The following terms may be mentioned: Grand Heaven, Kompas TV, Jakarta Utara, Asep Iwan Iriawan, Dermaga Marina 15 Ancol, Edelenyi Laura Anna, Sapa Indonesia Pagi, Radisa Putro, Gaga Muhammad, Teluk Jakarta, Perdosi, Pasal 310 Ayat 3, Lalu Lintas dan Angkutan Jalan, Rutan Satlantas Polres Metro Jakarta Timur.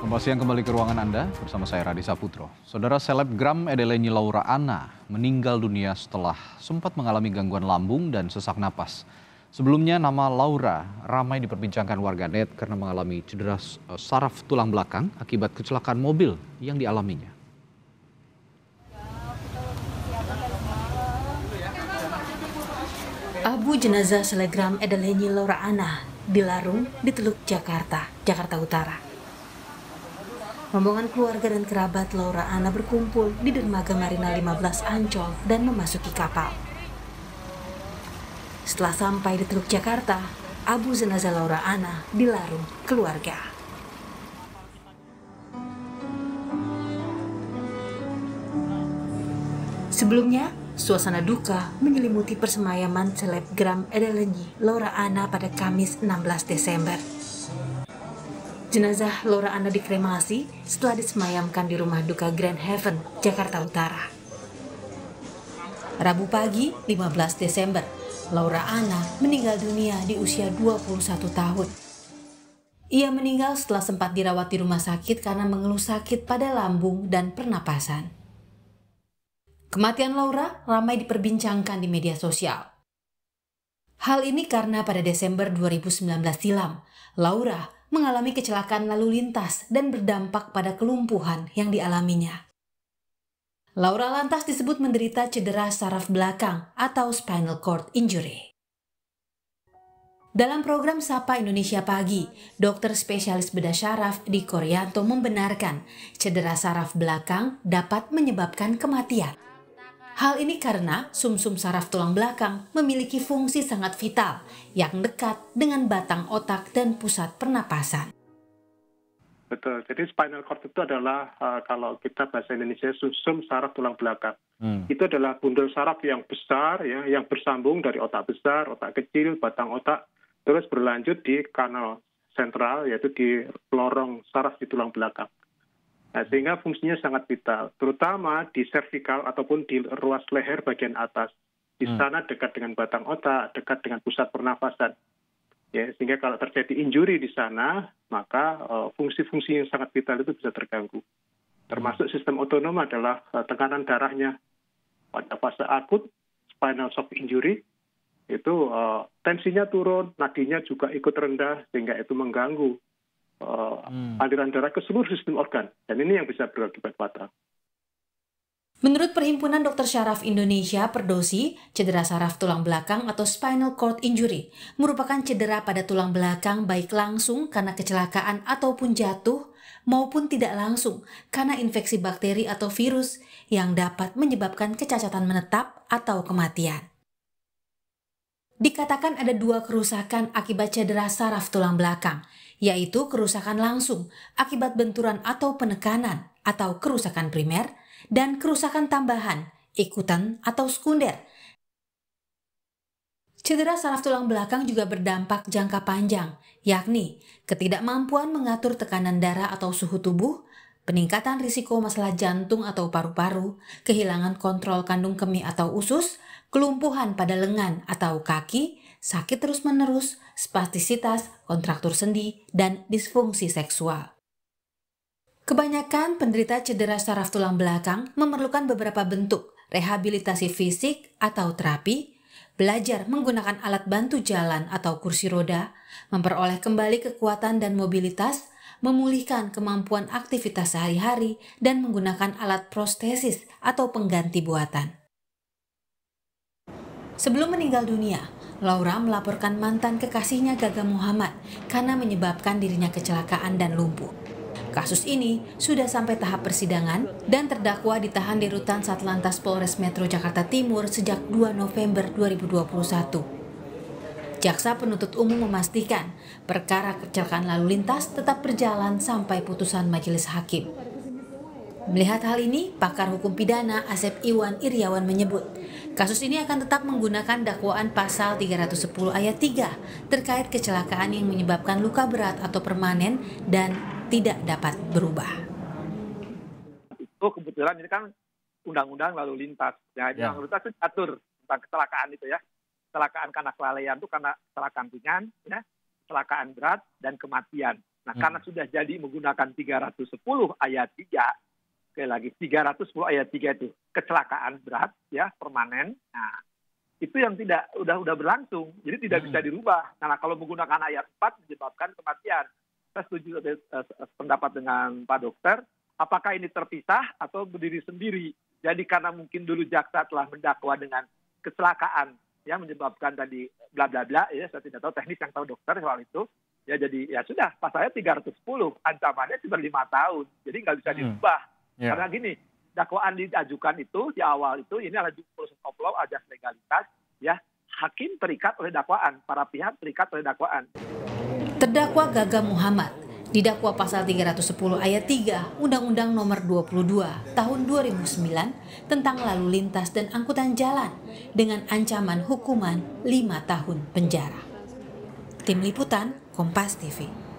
Kompas Siang kembali ke ruangan Anda bersama saya Radisa Putro. Saudara, selebgram Edelenyi Laura Anna meninggal dunia setelah sempat mengalami gangguan lambung dan sesak napas. Sebelumnya nama Laura ramai diperbincangkan warganet karena mengalami cedera saraf tulang belakang akibat kecelakaan mobil yang dialaminya. Abu jenazah selebgram Edelenyi Laura Anna dilarung di Teluk Jakarta, Jakarta Utara. Rombongan keluarga dan kerabat Laura Anna berkumpul di Dermaga Marina 15 Ancol dan memasuki kapal. Setelah sampai di Teluk Jakarta, abu jenazah Laura Anna dilarung keluarga. Sebelumnya, suasana duka menyelimuti persemayaman selebgram Edelenyi Laura Anna pada Kamis 16 Desember. Jenazah Laura Anna dikremasi setelah disemayamkan di rumah duka Grand Heaven, Jakarta Utara. Rabu pagi, 15 Desember, Laura Anna meninggal dunia di usia 21 tahun. Ia meninggal setelah sempat dirawat di rumah sakit karena mengeluh sakit pada lambung dan pernapasan. Kematian Laura ramai diperbincangkan di media sosial. Hal ini karena pada Desember 2019 silam, Laura mengalami kecelakaan lalu lintas dan berdampak pada kelumpuhan yang dialaminya. Laura lantas disebut menderita cedera saraf belakang atau spinal cord injury. Dalam program Sapa Indonesia Pagi, dokter spesialis bedah saraf di Corianto membenarkan cedera saraf belakang dapat menyebabkan kematian. Hal ini karena sumsum saraf tulang belakang memiliki fungsi sangat vital yang dekat dengan batang otak dan pusat pernapasan. Betul, jadi spinal cord itu adalah kalau kita bahasa Indonesia sumsum saraf tulang belakang. Itu adalah bundel saraf yang besar ya, yang bersambung dari otak besar, otak kecil, batang otak, terus berlanjut di kanal sentral yaitu di lorong saraf di tulang belakang. Nah, sehingga fungsinya sangat vital, terutama di cervical ataupun di ruas leher bagian atas. Di sana dekat dengan batang otak, dekat dengan pusat pernafasan. Ya, sehingga kalau terjadi injury di sana, maka fungsi-fungsi yang sangat vital itu bisa terganggu. Termasuk sistem otonom adalah tekanan darahnya. Pada fase akut, spinal shock injury, itu tensinya turun, nadinya juga ikut rendah, sehingga itu mengganggu aliran darah ke seluruh sistem organ, dan ini yang bisa berakibat fatal. Menurut Perhimpunan Dokter Saraf Indonesia Perdosi, cedera saraf tulang belakang atau spinal cord injury merupakan cedera pada tulang belakang baik langsung karena kecelakaan ataupun jatuh maupun tidak langsung karena infeksi bakteri atau virus yang dapat menyebabkan kecacatan menetap atau kematian. Dikatakan ada dua kerusakan akibat cedera saraf tulang belakang, yaitu kerusakan langsung akibat benturan atau penekanan atau kerusakan primer, dan kerusakan tambahan, ikutan atau sekunder. Cedera saraf tulang belakang juga berdampak jangka panjang, yakni ketidakmampuan mengatur tekanan darah atau suhu tubuh, peningkatan risiko masalah jantung atau paru-paru, kehilangan kontrol kandung kemih atau usus, kelumpuhan pada lengan atau kaki, sakit terus-menerus, spastisitas, kontraktur sendi, dan disfungsi seksual. Kebanyakan penderita cedera saraf tulang belakang memerlukan beberapa bentuk rehabilitasi fisik atau terapi, belajar menggunakan alat bantu jalan atau kursi roda, memperoleh kembali kekuatan dan mobilitas, memulihkan kemampuan aktivitas sehari-hari, dan menggunakan alat prostesis atau pengganti buatan. Sebelum meninggal dunia, Laura melaporkan mantan kekasihnya Gaga Muhammad karena menyebabkan dirinya kecelakaan dan lumpuh. Kasus ini sudah sampai tahap persidangan dan terdakwa ditahan di Rutan Satlantas Polres Metro Jakarta Timur sejak 2 November 2021. Jaksa penuntut umum memastikan perkara kecelakaan lalu lintas tetap berjalan sampai putusan majelis hakim. Melihat hal ini, pakar hukum pidana Asep Iwan Iriawan menyebut, kasus ini akan tetap menggunakan dakwaan pasal 310 ayat 3 terkait kecelakaan yang menyebabkan luka berat atau permanen dan tidak dapat berubah. Itu kebetulan ini kan undang-undang lalu lintas. Ya, yeah. Lalu lintas itu diatur tentang kecelakaan itu ya. Kecelakaan karena kelalaian itu karena kecelakaan ringan, ya, kecelakaan berat, dan kematian. Nah, karena sudah jadi menggunakan 310 ayat 3, sekali lagi 310 ayat 3 itu kecelakaan berat ya, permanen. Nah, itu yang tidak udah berlangsung. Jadi tidak bisa dirubah. Nah, kalau menggunakan ayat 4 menyebabkan kematian. Saya setuju pendapat dengan Pak Dokter, apakah ini terpisah atau berdiri sendiri? Jadi karena mungkin dulu jaksa telah mendakwa dengan kecelakaan yang menyebabkan tadi bla bla bla ya, saya tidak tahu teknis, yang tahu dokter soal itu. Ya jadi ya sudah, pasalnya 310, ancamannya cuma 5 tahun. Jadi nggak bisa dirubah. Yeah. Karena gini, dakwaan diajukan itu di awal itu ini adalah proses of law, ajas legalitas ya. Hakim terikat oleh dakwaan, para pihak terikat oleh dakwaan. Terdakwa Gaga Muhammad didakwa pasal 310 ayat 3 Undang-Undang Nomor 22 Tahun 2009 tentang lalu lintas dan angkutan jalan dengan ancaman hukuman 5 tahun penjara. Tim Liputan, Kompas TV.